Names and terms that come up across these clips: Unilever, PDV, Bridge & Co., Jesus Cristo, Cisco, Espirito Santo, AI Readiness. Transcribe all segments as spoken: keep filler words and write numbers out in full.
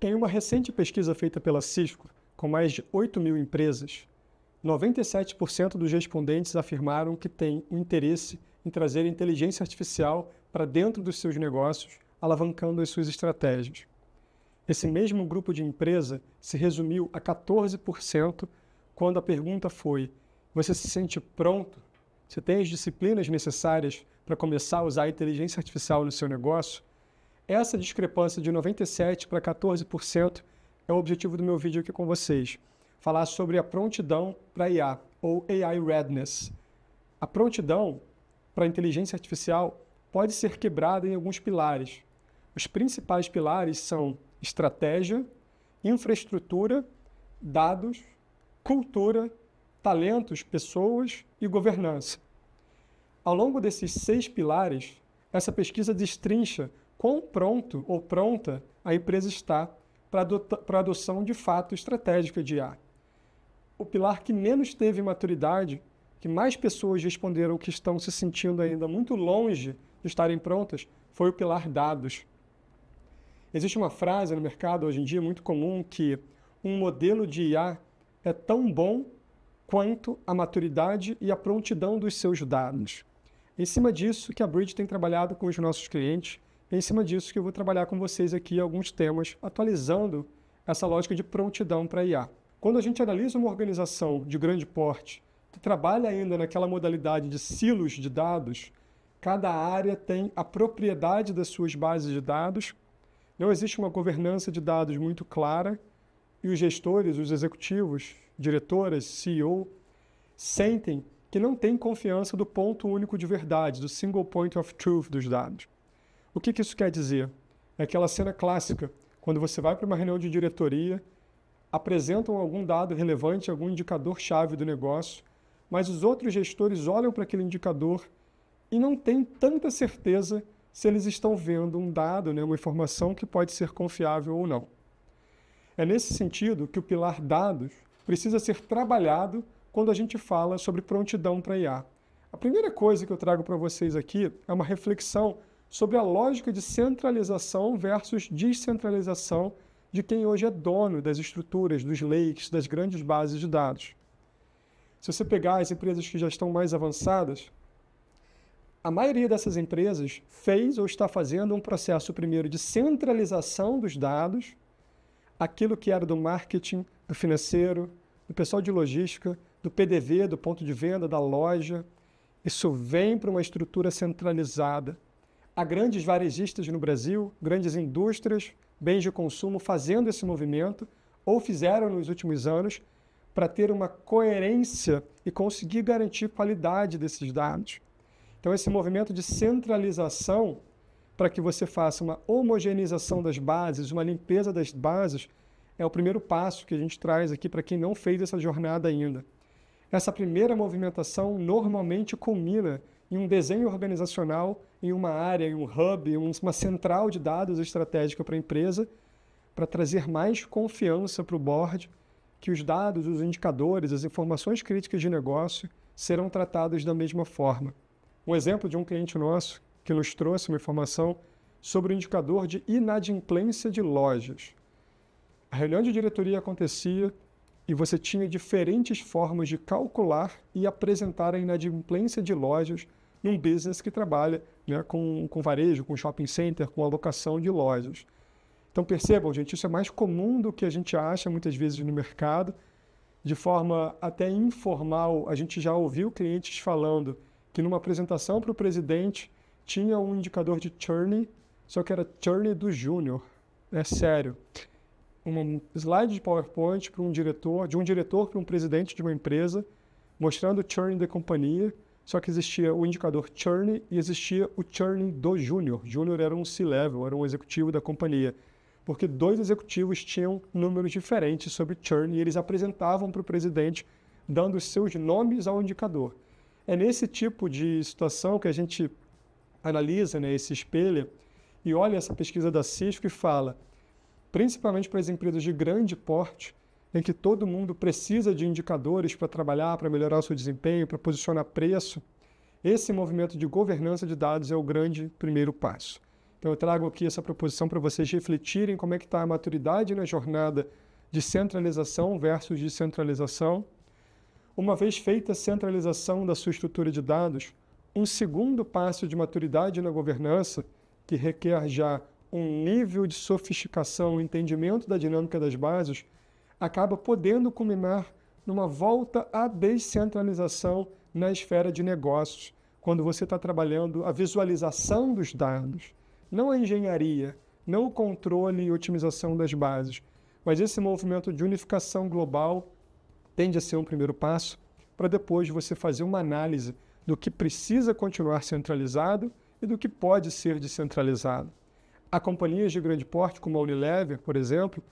Em uma recente pesquisa feita pela Cisco, com mais de oito mil empresas, noventa e sete por cento dos respondentes afirmaram que têm interesse em trazer inteligência artificial para dentro dos seus negócios, alavancando as suas estratégias. Esse mesmo grupo de empresa se resumiu a quatorze por cento quando a pergunta foi: você se sente pronto? Você tem as disciplinas necessárias para começar a usar a inteligência artificial no seu negócio? Essa discrepância de noventa e sete por cento para quatorze por cento é o objetivo do meu vídeo aqui com vocês. Falar sobre a prontidão para I A, ou A I Readiness. A prontidão para a inteligência artificial pode ser quebrada em alguns pilares. Os principais pilares são estratégia, infraestrutura, dados, cultura, talentos, pessoas e governança. Ao longo desses seis pilares, essa pesquisa destrincha quão pronto ou pronta a empresa está para a adoção de fato estratégica de I A. O pilar que menos teve maturidade, que mais pessoas responderam que estão se sentindo ainda muito longe de estarem prontas, foi o pilar dados. Existe uma frase no mercado hoje em dia muito comum que um modelo de I A é tão bom quanto a maturidade e a prontidão dos seus dados. Em cima disso que a Bridge tem trabalhado com os nossos clientes, em cima disso que eu vou trabalhar com vocês aqui alguns temas, atualizando essa lógica de prontidão para I A. Quando a gente analisa uma organização de grande porte, que trabalha ainda naquela modalidade de silos de dados, cada área tem a propriedade das suas bases de dados, não existe uma governança de dados muito clara, e os gestores, os executivos, diretoras, C E O, sentem que não têm confiança do ponto único de verdade, do single point of truth dos dados. O que que isso quer dizer? É aquela cena clássica, quando você vai para uma reunião de diretoria, apresentam algum dado relevante, algum indicador-chave do negócio, mas os outros gestores olham para aquele indicador e não têm tanta certeza se eles estão vendo um dado, né, uma informação que pode ser confiável ou não. É nesse sentido que o pilar dados precisa ser trabalhado quando a gente fala sobre prontidão para I A. A primeira coisa que eu trago para vocês aqui é uma reflexão sobre a lógica de centralização versus descentralização de quem hoje é dono das estruturas, dos lakes, das grandes bases de dados. Se você pegar as empresas que já estão mais avançadas, a maioria dessas empresas fez ou está fazendo um processo primeiro de centralização dos dados, aquilo que era do marketing, do financeiro, do pessoal de logística, do P D V, do ponto de venda, da loja. Isso vem para uma estrutura centralizada. Há grandes varejistas no Brasil, grandes indústrias, bens de consumo fazendo esse movimento, ou fizeram nos últimos anos, para ter uma coerência e conseguir garantir qualidade desses dados. Então esse movimento de centralização, para que você faça uma homogeneização das bases, uma limpeza das bases, é o primeiro passo que a gente traz aqui para quem não fez essa jornada ainda. Essa primeira movimentação normalmente culmina em um desenho organizacional, em uma área, em um hub, em uma central de dados estratégica para a empresa, para trazer mais confiança para o board, que os dados, os indicadores, as informações críticas de negócio serão tratados da mesma forma. Um exemplo de um cliente nosso que nos trouxe uma informação sobre o indicador de inadimplência de lojas. A reunião de diretoria acontecia e você tinha diferentes formas de calcular e apresentar a inadimplência de lojas num business que trabalha, né, com, com varejo, com shopping center, com alocação de lojas. Então percebam, gente, isso é mais comum do que a gente acha muitas vezes no mercado. De forma até informal, a gente já ouviu clientes falando que numa apresentação para o presidente tinha um indicador de churn, só que era churn do júnior. É sério. Um slide de PowerPoint para um diretor, de um diretor para um presidente de uma empresa, mostrando o churn da companhia. Só que existia o indicador churn e existia o churn do júnior. Júnior era um C level, era um executivo da companhia. Porque dois executivos tinham números diferentes sobre churn e eles apresentavam para o presidente, dando os seus nomes ao indicador. É nesse tipo de situação que a gente analisa, né, esse espelho, e olha essa pesquisa da Cisco e fala, principalmente para as empresas de grande porte, em que todo mundo precisa de indicadores para trabalhar, para melhorar o seu desempenho, para posicionar preço, esse movimento de governança de dados é o grande primeiro passo. Então eu trago aqui essa proposição para vocês refletirem como é que está a maturidade na jornada de centralização versus descentralização. Uma vez feita a centralização da sua estrutura de dados, um segundo passo de maturidade na governança, que requer já um nível de sofisticação e entendimento da dinâmica das bases, acaba podendo culminar numa volta à descentralização na esfera de negócios, quando você está trabalhando a visualização dos dados, não a engenharia, não o controle e otimização das bases, mas esse movimento de unificação global tende a ser um primeiro passo para depois você fazer uma análise do que precisa continuar centralizado e do que pode ser descentralizado. Há companhias de grande porte, como a Unilever, por exemplo,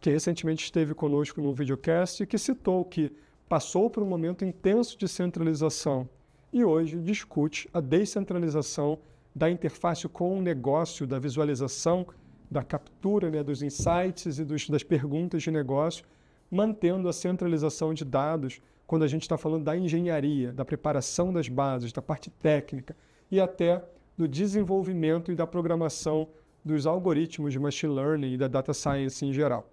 que recentemente esteve conosco no videocast e que citou que passou por um momento intenso de centralização e hoje discute a descentralização da interface com o negócio, da visualização, da captura, né, dos insights e dos, das perguntas de negócio, mantendo a centralização de dados quando a gente está falando da engenharia, da preparação das bases, da parte técnica e até do desenvolvimento e da programação dos algoritmos de machine learning e da data science em geral.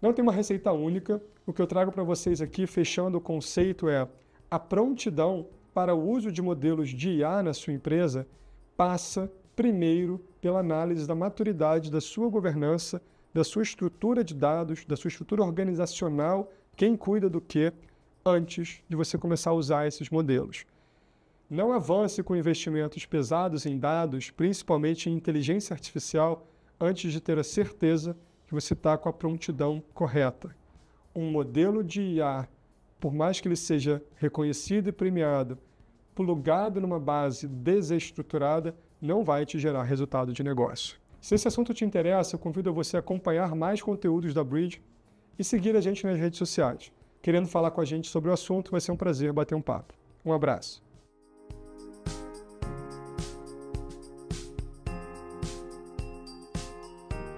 Não tem uma receita única. O que eu trago para vocês aqui, fechando o conceito, é a prontidão para o uso de modelos de I A na sua empresa passa primeiro pela análise da maturidade da sua governança, da sua estrutura de dados, da sua estrutura organizacional, quem cuida do quê, antes de você começar a usar esses modelos. Não avance com investimentos pesados em dados, principalmente em inteligência artificial, antes de ter a certeza que você está com a prontidão correta. Um modelo de I A, por mais que ele seja reconhecido e premiado, plugado numa base desestruturada, não vai te gerar resultado de negócio. Se esse assunto te interessa, eu convido você a acompanhar mais conteúdos da Bridge e seguir a gente nas redes sociais. Querendo falar com a gente sobre o assunto, vai ser um prazer bater um papo. Um abraço.